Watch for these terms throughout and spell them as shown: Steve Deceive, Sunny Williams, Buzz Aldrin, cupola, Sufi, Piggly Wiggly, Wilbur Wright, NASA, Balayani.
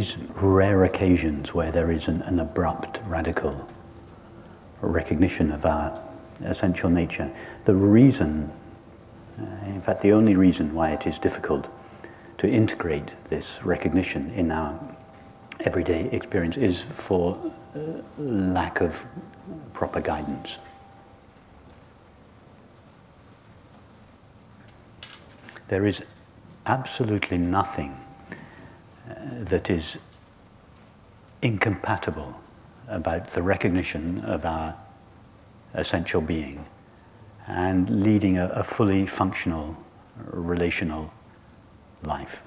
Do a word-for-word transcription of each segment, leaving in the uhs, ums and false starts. these rare occasions where there is an, an abrupt, radical recognition of our essential nature, the reason, uh, in fact the only reason why it is difficult to integrate this recognition in our everyday experience is for uh, lack of proper guidance. There is absolutely nothing uh, that is incompatible about the recognition of our essential being and leading a, a fully functional relational life.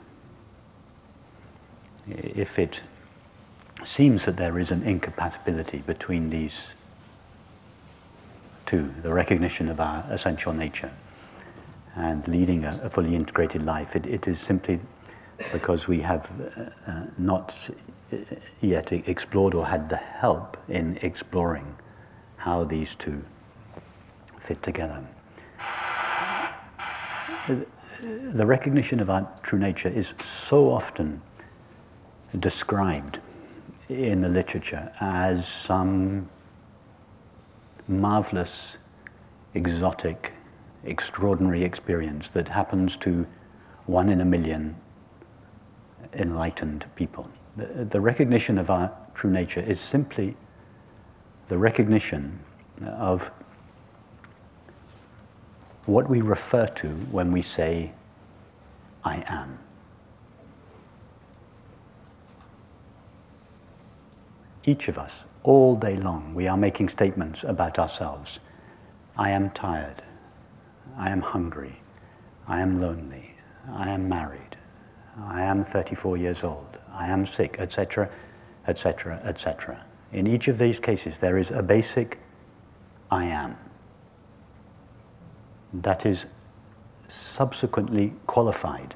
If it seems that there is an incompatibility between these two, the recognition of our essential nature and leading a, a fully integrated life, it, it is simply because we have uh, uh, not yet explored or had the help in exploring how these two fit together. The recognition of our true nature is so often described in the literature as some marvelous, exotic, extraordinary experience that happens to one in a million enlightened people. The, the recognition of our true nature is simply the recognition of what we refer to when we say, I am. Each of us, all day long, we are making statements about ourselves. I am tired. I am hungry. I am lonely. I am married. I am thirty-four years old. I am sick, et cetera, et cetera, et cetera. In each of these cases, there is a basic I am that is subsequently qualified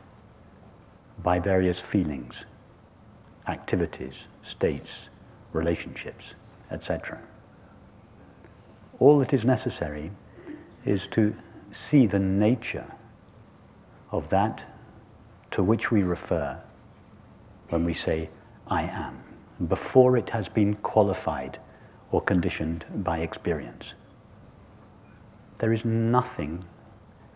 by various feelings, activities, states, relationships, et cetera. All that is necessary is to see the nature of that to which we refer when we say, I am, before it has been qualified or conditioned by experience. There is nothing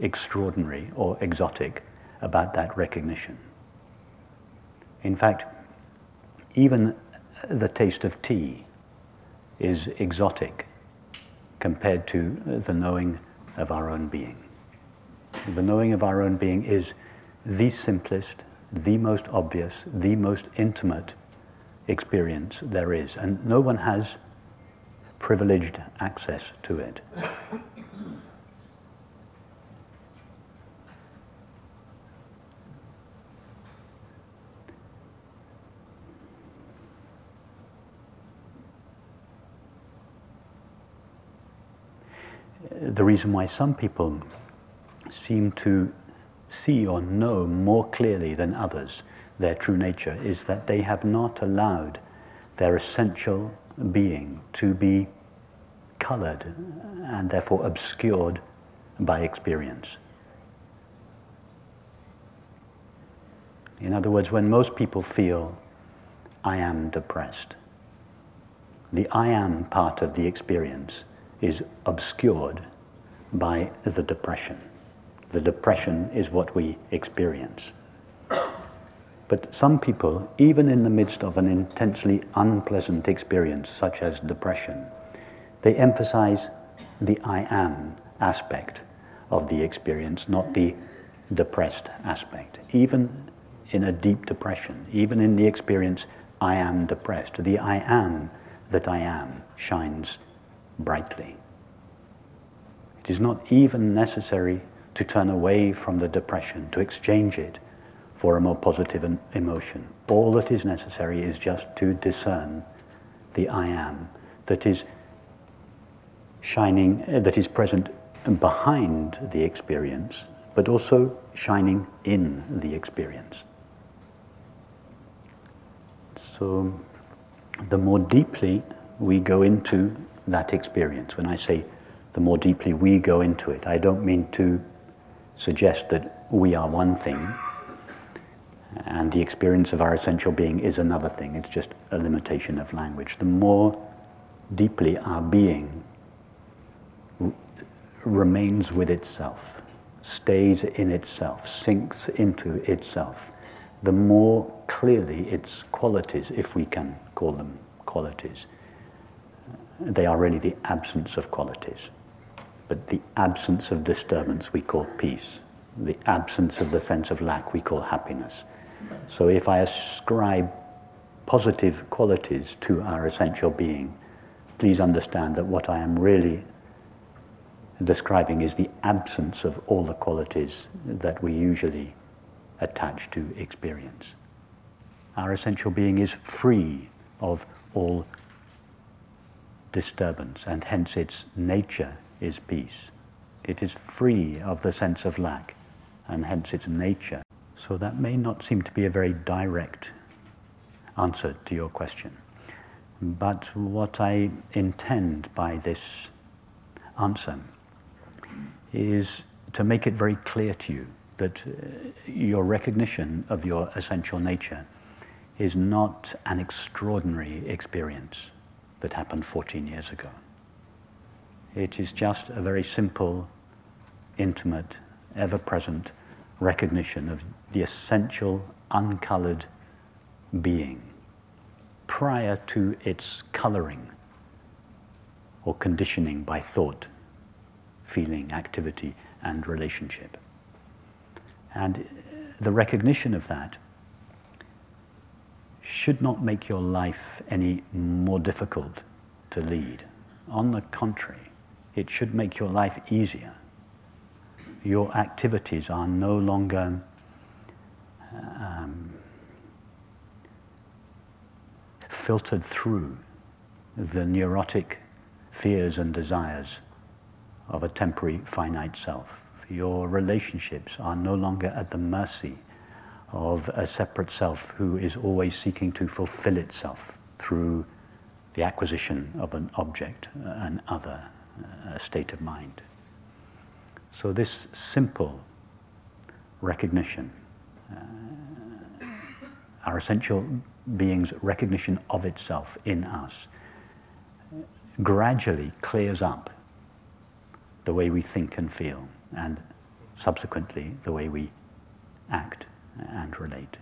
extraordinary or exotic about that recognition. In fact, even the taste of tea is exotic compared to the knowing of our own being. The knowing of our own being is the simplest, the most obvious, the most intimate experience there is, and no one has privileged access to it. The reason why some people seem to see or know more clearly than others their true nature is that they have not allowed their essential being to be colored and therefore obscured by experience. In other words, when most people feel, I am depressed, the I am part of the experience is obscured by the depression. The depression is what we experience. But some people, even in the midst of an intensely unpleasant experience such as depression, they emphasize the I am aspect of the experience, not the depressed aspect. Even in a deep depression, even in the experience I am depressed, the I am that I am shines brightly. It is not even necessary to turn away from the depression, to exchange it for a more positive emotion. All that is necessary is just to discern the I am that is shining, that is present behind the experience, but also shining in the experience. So the more deeply we go into that experience. When I say the more deeply we go into it, I don't mean to suggest that we are one thing And the experience of our essential being is another thing. It's just a limitation of language. The more deeply our being r- remains with itself, stays in itself, sinks into itself, the more clearly its qualities, if we can call them qualities, they are really the absence of qualities. But the absence of disturbance we call peace. The absence of the sense of lack we call happiness. So if I ascribe positive qualities to our essential being, please understand that what I am really describing is the absence of all the qualities that we usually attach to experience. Our essential being is free of all disturbance, and hence its nature is peace. It is free of the sense of lack, and hence its nature. So that may not seem to be a very direct answer to your question. But what I intend by this answer is to make it very clear to you that your recognition of your essential nature is not an extraordinary experience that happened fourteen years ago. It is just a very simple, intimate, ever-present recognition of the essential, uncolored being prior to its coloring or conditioning by thought, feeling, activity, and relationship. And the recognition of that should not make your life any more difficult to lead. On the contrary, it should make your life easier. Your activities are no longer um, filtered through the neurotic fears and desires of a temporary finite self. Your relationships are no longer at the mercy of a separate self who is always seeking to fulfill itself through the acquisition of an object, an other, a state of mind. So this simple recognition, uh, our essential being's recognition of itself in us, gradually clears up the way we think and feel, and subsequently the way we act and relate.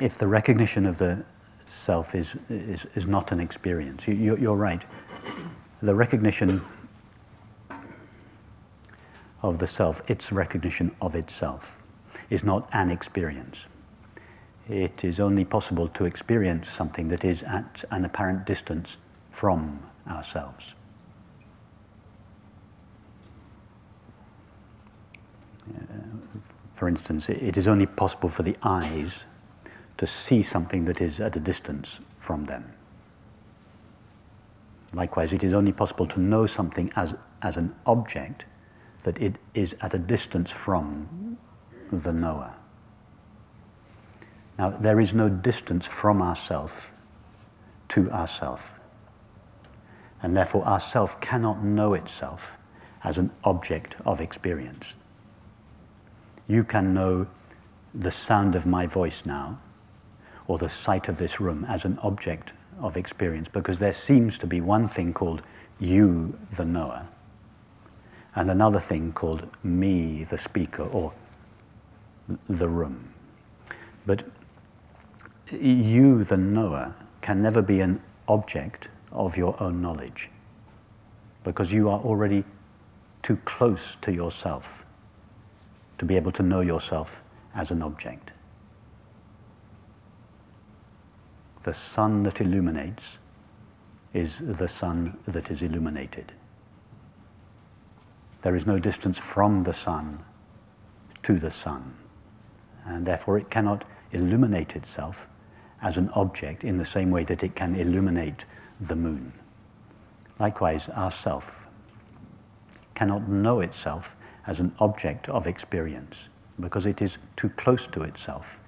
If the recognition of the self is, is, is not an experience. You, you, you're right. The recognition of the self, its recognition of itself, is not an experience. It is only possible to experience something that is at an apparent distance from ourselves. Uh, for instance, it is only possible for the eyes to see something that is at a distance from them. Likewise, it is only possible to know something as, as an object that it is at a distance from the knower. Now, there is no distance from ourself to ourself, and therefore ourself cannot know itself as an object of experience. You can know the sound of my voice now, or the sight of this room, as an object of experience, because there seems to be one thing called you, the knower, and another thing called me, the speaker, or the room. But you, the knower, can never be an object of your own knowledge, because you are already too close to yourself to be able to know yourself as an object. The sun that illuminates is the sun that is illuminated. There is no distance from the sun to the sun, and therefore it cannot illuminate itself as an object in the same way that it can illuminate the moon. Likewise, ourself cannot know itself as an object of experience, because it is too close to itself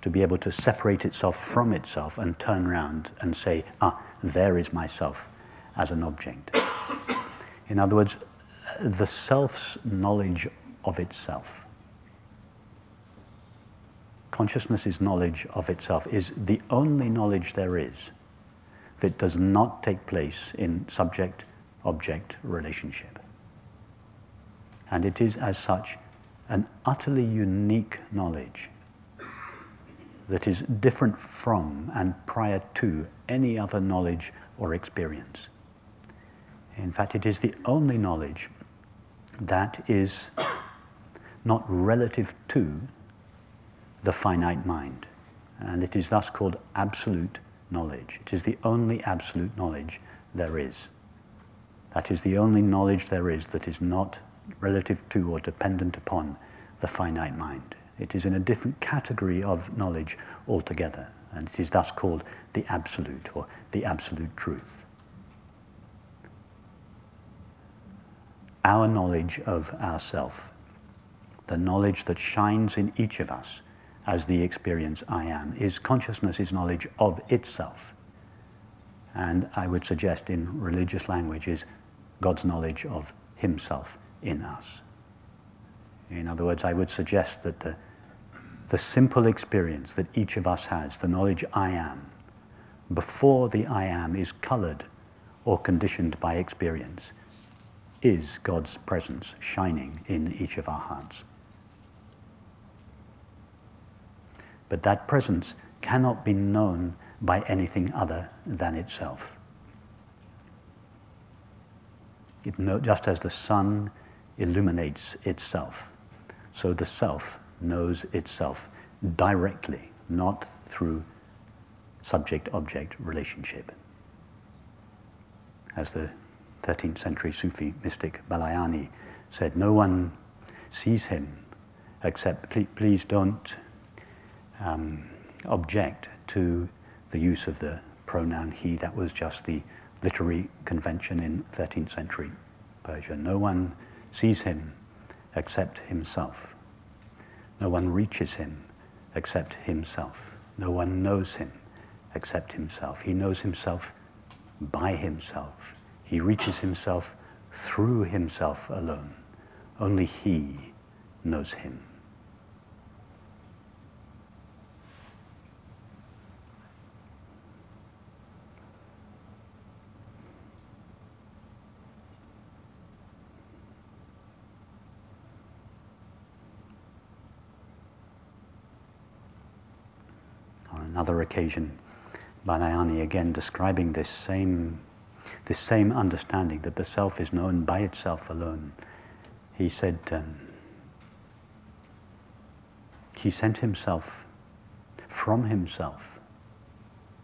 to be able to separate itself from itself and turn round and say, ah, there is myself as an object. In other words, the self's knowledge of itself. Consciousness is knowledge of itself, is the only knowledge there is that does not take place in subject-object relationship. And it is, as such, an utterly unique knowledge that is different from and prior to any other knowledge or experience. In fact, it is the only knowledge that is not relative to the finite mind, and it is thus called absolute knowledge. It is the only absolute knowledge there is. That is the only knowledge there is that is not relative to or dependent upon the finite mind. It is in a different category of knowledge altogether, and it is thus called the absolute, or the absolute truth. Our knowledge of ourself, the knowledge that shines in each of us as the experience I am, is consciousness's knowledge of itself. And I would suggest, in religious language, is God's knowledge of himself in us. In other words, I would suggest that the, the simple experience that each of us has, the knowledge I am, before the I am is colored or conditioned by experience, is God's presence shining in each of our hearts. But that presence cannot be known by anything other than itself. It no, just as the sun illuminates itself, so the self knows itself directly, not through subject-object relationship. As the thirteenth century Sufi mystic Balayani said, no one sees him except, please, please don't um, object to the use of the pronoun he. That was just the literary convention in thirteenth century Persia. No one sees him except himself. No one reaches him except himself. No one knows him except himself. He knows himself by himself. He reaches himself through himself alone. Only he knows him. On another occasion, Balayani, again describing this same This same understanding that the self is known by itself alone, he said, um, he sent himself from himself,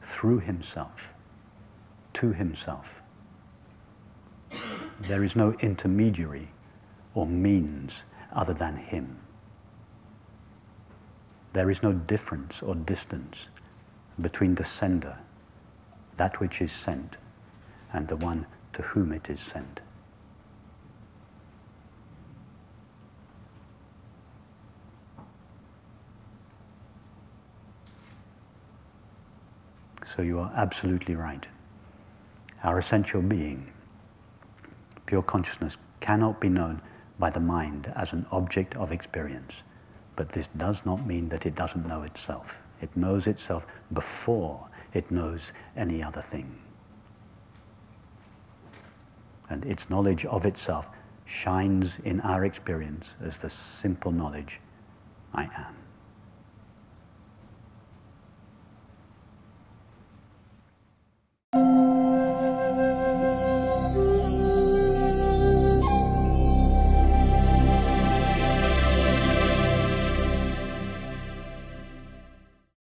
through himself, to himself. There is no intermediary or means other than him. There is no difference or distance between the sender, that which is sent, and the one to whom it is sent. So you are absolutely right. Our essential being, pure consciousness, cannot be known by the mind as an object of experience, but this does not mean that it doesn't know itself. It knows itself before it knows any other thing. And its knowledge of itself shines in our experience as the simple knowledge, I am.